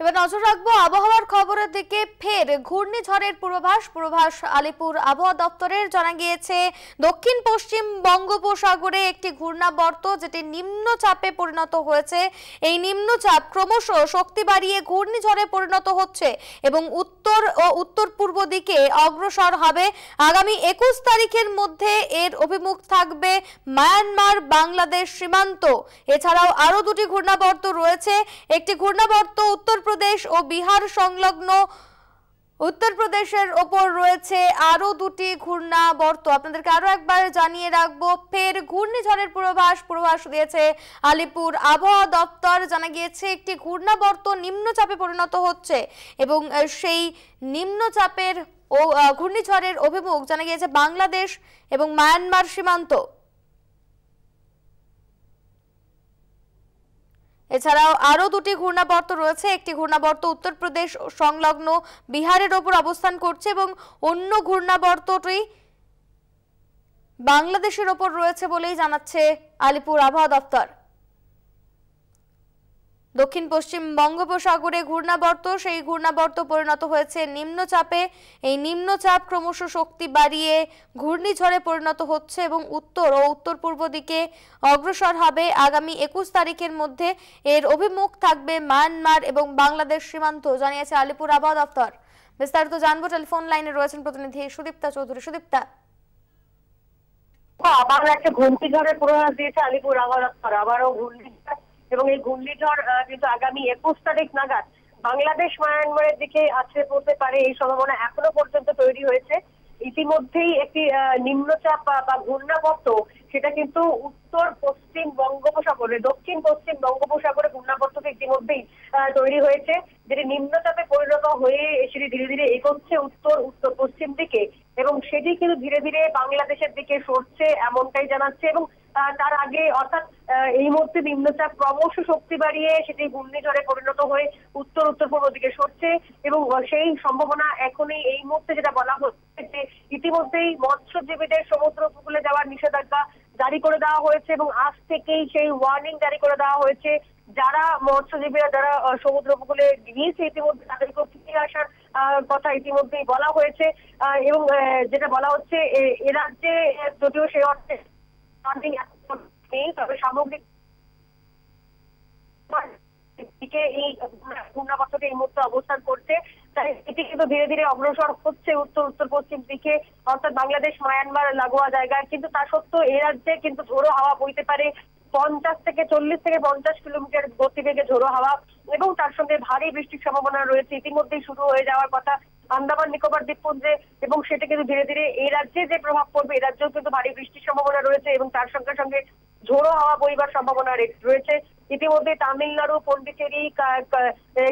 এবার নজর রাখবো আবহাওয়ার খবরের দিকে। ফের ঘূর্ণিঝড়ের পূর্বাভাস আলিপুর আবহাওয়া দপ্তরের জানা গিয়েছে দক্ষিণ পশ্চিম বঙ্গোপসাগরে একটি ঘূর্ণাবর্ত যেটি নিম্নচাপে পরিণত হয়েছে। এই নিম্নচাপ ক্রমশ শক্তি বাড়িয়ে ঘূর্ণিঝড়ে পরিণত হচ্ছে এবং উত্তর ও উত্তর পূর্ব দিকে অগ্রসর হবে। আগামী 21 তারিখের মধ্যে এর অভিমুখ থাকবে মায়ানমার বাংলাদেশ সীমান্ত। এছাড়াও আরো দুটি ঘূর্ণাবর্ত রয়েছে, একটি ঘূর্ণাবর্ত উত্তরপ্রদেশ ও বিহার সংলগ্ন উত্তরপ্রদেশের ওপর রয়েছে আরো দুটি ঘূর্ণাবর্ত। আপনাদেরকে আরো একবার জানিয়ে রাখবো ফের ঘূর্ণিঝড়ের পূর্বাভাস দিয়েছে আলিপুর আবহাওয়া দপ্তর। জানা গিয়েছে একটি ঘূর্ণাবর্ত নিম্নচাপে পরিণত হচ্ছে এবং সেই নিম্নচাপের ও ঘূর্ণিঝড়ের অভিমুখ জানা গিয়েছে বাংলাদেশ এবং মায়ানমার সীমান্ত। এছাড়াও আরো দুটি ঘূর্ণাবর্ত রয়েছে, একটি ঘূর্ণাবর্ত উত্তরপ্রদেশ সংলগ্ন বিহারের ওপর অবস্থান করছে এবং অন্য ঘূর্ণাবর্তটি বাংলাদেশের ওপর রয়েছে বলেই জানাচ্ছে আলিপুর আবহাওয়া দপ্তর। দক্ষিণ পশ্চিম বঙ্গোপসাগরে ঘূর্ণাবর্ত, সেই ঘূর্ণাবর্ত পরিণত হয়েছে নিম্নচাপে। এই নিম্নচাপ ক্রমশ শক্তি বাড়িয়ে ঘূর্ণিঝড়ে পরিণত হচ্ছে এবং উত্তর ও উত্তর পূর্ব দিকে অগ্রসর হবে। আগামী 21 তারিখের মধ্যে এর অভিমুখ থাকবে মায়ানমার এবং বাংলাদেশ সীমান্ত, জানিয়েছে আলিপুর আবহাওয়া দপ্তর। বিস্তারিত জানবো টেলিফোন লাইনে রয়েছেন প্রতিনিধি সুদীপ্তা চৌধুরী। সুদীপ্তা, আবার একটা ঘূর্ণিঝড়ের পূর্বাভাস দিয়েছে আলিপুর আবহাওয়া দপ্তর। আবারও ঘূর্ণিঝড় এবং এই ঘূর্ণিঝড় কিন্তু আগামী 21 তারিখ নাগাদ বাংলাদেশ মায়ানমারের দিকে আছড়ে পড়তে পারে, এই সম্ভাবনা এখনো পর্যন্ত তৈরি হয়েছে। ইতিমধ্যেই একটি নিম্নচাপ বা ঘূর্ণাবর্ত সেটা কিন্তু উত্তর পশ্চিম বঙ্গোপসাগরে দক্ষিণ পশ্চিম বঙ্গোপসাগরে ঘূর্ণাবর্তটি ইতিমধ্যেই তৈরি হয়েছে, যেটি নিম্নচাপে পরিণত হয়ে সেটি ধীরে ধীরে এগোচ্ছে উত্তর পশ্চিম দিকে এবং সেটি কিন্তু ধীরে ধীরে বাংলাদেশের দিকে সরছে এমনটাই জানাচ্ছে। এবং তার আগে অর্থাৎ এই মুহূর্তে নিম্নচাপ ক্রমশ শক্তি বাড়িয়ে সেটি ঘূর্ণিঝড়ে পরিণত হয়ে উত্তর পূর্ব দিকে সরছে এবং সেই সম্ভাবনা এখনই এই মুহূর্তে যেটা বলা হচ্ছে যে ইতিমধ্যেই মৎস্যজীবীদের সমুদ্র উপকূলে যাওয়ার নিষেধাজ্ঞা জারি করে দেওয়া হয়েছে এবং আজ থেকেই সেই ওয়ার্নিং জারি করে দেওয়া হয়েছে। যারা মৎস্যজীবীরা যারা সমুদ্র উপকূলে গিয়েছে ইতিমধ্যে তাদেরকে ফিরে আসার কথা ইতিমধ্যেই বলা হয়েছে এবং যেটা বলা হচ্ছে এ রাজ্যে যদিও সেই অর্থে তবে সামগ্রিক দিকে এই ঘূর্ণাবর্তটি এই মুহূর্তে অবস্থান করছে। তাই এটি কিন্তু ধীরে ধীরে অগ্রসর হচ্ছে উত্তর পশ্চিম দিকে অর্থাৎ বাংলাদেশ মায়ানমার লাগোয়া জায়গায়, কিন্তু তা সত্ত্বেও এ রাজ্যে কিন্তু ঝোড়ো হাওয়া বইতে পারে 40 থেকে 50 কিলোমিটার গতিবেগে ঝোড়ো হাওয়া এবং তার সঙ্গে ভারী বৃষ্টির সম্ভাবনা রয়েছে। ইতিমধ্যেই শুরু হয়ে যাওয়ার কথা আন্দামান নিকোবর দ্বীপপুঞ্জে এবং সেটা কিন্তু ধীরে ধীরে এই রাজ্যে যে প্রভাব পড়বে এই রাজ্যেও কিন্তু ভারী বৃষ্টির সম্ভাবনা রয়েছে এবং তার সঙ্গে সঙ্গে ঝোড়ো হাওয়া বইবার সম্ভাবনা রয়েছে। ইতিমধ্যে তামিলনাড়ু, পন্ডিচেরি,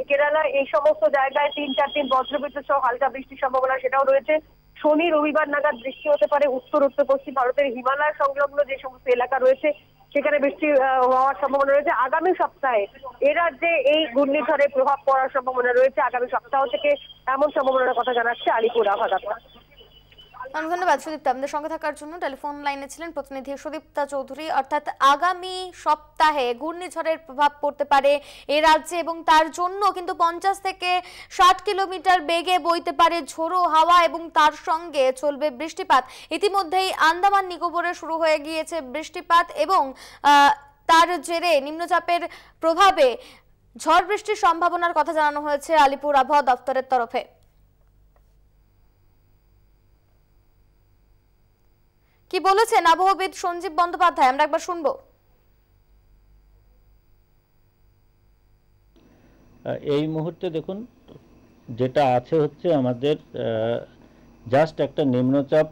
কেরালা এই সমস্ত জায়গায় 3-4 দিন বজ্রবিদ্যুৎ সহ হালকা বৃষ্টির সম্ভাবনা সেটাও রয়েছে। শনি রবিবার নাগাদ বৃষ্টি হতে পারে উত্তর পশ্চিম ভারতের হিমালয় সংলগ্ন যে সমস্ত এলাকা রয়েছে সেখানে বৃষ্টি হওয়ার সম্ভাবনা রয়েছে। আগামী সপ্তাহে এ রাজ্যে এই ঘূর্ণিঝড়ের প্রভাব পড়ার সম্ভাবনা রয়েছে, আগামী সপ্তাহ থেকে এমন সম্ভাবনার কথা জানাচ্ছে আলিপুর আবহাওয়া দপ্তর। ধন্যবাদ সুদীপ্তা, আমাদের সঙ্গে থাকার জন্য। টেলিফোন লাইনে ছিলেন প্রতিনিধি সুদীপ্তা চৌধুরী। অর্থাৎ আগামী সপ্তাহে ঘূর্ণিঝড়ের প্রভাব পড়তে পারে এ রাজ্যে এবং তার জন্য কিন্তু 50 থেকে 60 কিলোমিটার বেগে বইতে পারে ঝোড়ো হাওয়া এবং তার সঙ্গে চলবে বৃষ্টিপাত। ইতিমধ্যেই আন্দামান নিকোবরে শুরু হয়ে গিয়েছে বৃষ্টিপাত এবং তার জেরে নিম্নচাপের প্রভাবে ঝড় বৃষ্টির সম্ভাবনার কথা জানানো হয়েছে আলিপুর আবহাওয়া দপ্তরের তরফে। কি বলেছেন আবহবিদ সঞ্জীব বন্দ্যোপাধ্যায়, আমরা একবার শুনবো। এই মুহূর্তে দেখুন যেটা আছে হচ্ছে আমাদের জাস্ট একটা নিম্নচাপ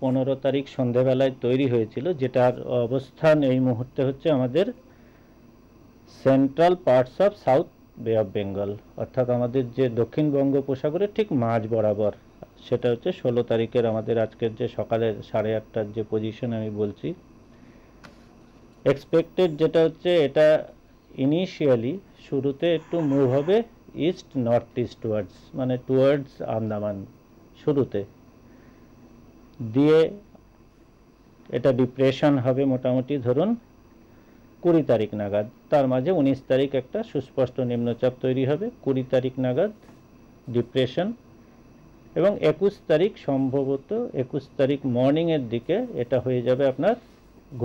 15 তারিখ সন্ধ্যাবেলায় তৈরি হয়েছিল, যেটার অবস্থান এই মুহূর্তে হচ্ছে আমাদের central parts of south Bay of Bengal অর্থাৎ আমাদের যে দক্ষিণ বঙ্গোপসাগরের ঠিক মাঝ বরাবর, সেটা হচ্ছে 16 তারিখের আমাদের আজকের যে সকালে 8:30টার যে পজিশন আমি বলছি এক্সপেক্টেড, যেটা হচ্ছে এটা ইনিশিয়ালি শুরুতে একটু মুভ হবে ইস্ট নর্থ ইস্ট টুয়ার্ডস মানে টুয়ার্ডস আন্দামান শুরুতে, দিয়ে এটা ডিপ্রেশন হবে মোটামুটি ধরুন 20 तारीख नागाद तार माझे 19 तारीख एक सुस्पष्ट निम्नचाप तैरी होबे 20 तारीख नागाद डिप्रेशन एवं 21 तारीख सम्भवत 21 तारीख मर्निंग दिके एटा हये जाबे आपनार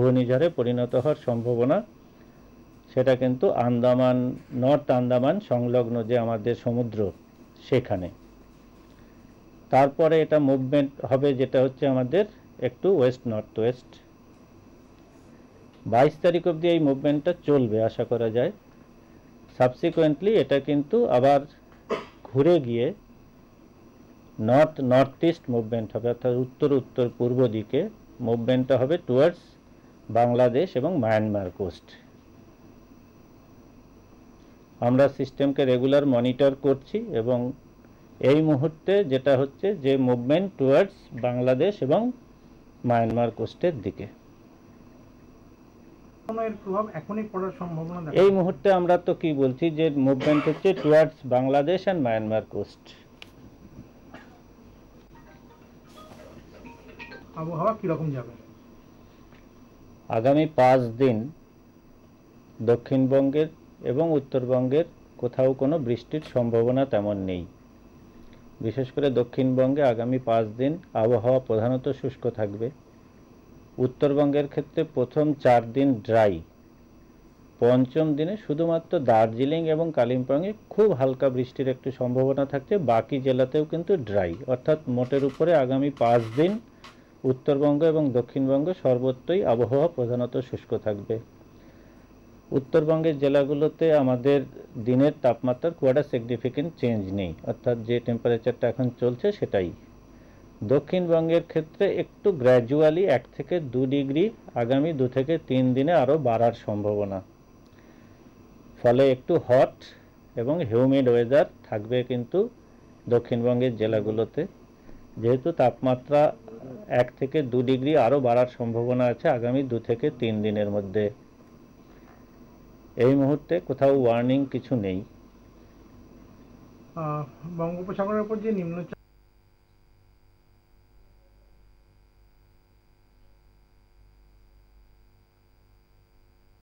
घूर्णिझड़े परिणत होवार सम्भावना सेटा किन्तु आंदामान नर्थ आंदामान संलग्न जे आमादेर समुद्र सेखाने तारपरे एटा मुभमेंट होबे जेटा होच्छे आमादेर एकटु वेस्ट नर्थ वेस्ट 22 तारीख अब्दि ये मुभमेंट चलबे आशा करा जाए। सबसिकुएंटलि एटा किन्तु आबार घुरे गिये नर्थ नर्थ ईस्ट मुभमेंट होबे अर्थात उत्तर उत्तर पूर्व दिके मुभमेंट होबे टुवर्ड्स बांग्लादेश एबं म्यांमार कोस्ट। आमरा सिस्टेमके रेगुलार मनिटर करछि एबं एई मुहूर्ते जेटा होच्छे जे मुभमेंट टुवर्ड्स बांग्लादेश एबं म्यांमार कोस्टेर दिके এই মুহূর্তে আমরা তো কি বলছি যে মুভমেন্ট হচ্ছে towards Bangladesh and Myanmar coast. আবহাওয়া কি রকম যাবে? আগামী 5 দিন দক্ষিণবঙ্গের এবং উত্তরবঙ্গের কোথাও কোনো বৃষ্টির সম্ভাবনা তেমন নেই। বিশেষ করে দক্ষিণবঙ্গে আগামী 5 দিন আবহাওয়া প্রধানত শুষ্ক থাকবে। उत्तरबंगेर क्षेत्र प्रथम 4 दिन ड्राई, पंचम दिन शुधुमात्र दार्जिलिंग और कालिम्पोंगे खूब हल्का बृष्टिर एक सम्भावना थाकछे, बाकी जेलातेओ किन्तु ड्राई अर्थात मोटेर उपरे आगामी 5 दिन उत्तरबंग और दक्षिणबंग सर्वत्रई आबहावा प्रधानत शुष्क थाकबे। उत्तरबंगेर जेलागुलोते आमादेर दिनेर तापमात्रा खूब एक सिगनिफिकेंट चेंज नेই अर्थात जे टेम्पारेचारटा एखन चलছে সেটাই। दक्षिणबंगेर क्षेत्रे एकटु ग्रैजुअलि 1 থেকে 2 डिग्री आगामी 2 থেকে 3 दिने आरो बाड़ार सम्भावना, फले एकटु हट एबं ह्यूमिड वेदार थाकबे किन्तु दक्षिणबंगेर जेलागुलोते। जेहेतु तापमात्रा 1 থেকে 2 डिग्री आरो बाड़ार सम्भावना आछे आगामी 2 থেকে 3 दिनेर मध्ये। एई मुहूर्ते कोथाओ वार्निंग किछु नेই। बंगोपसागरेर उपर जे निम्नचाप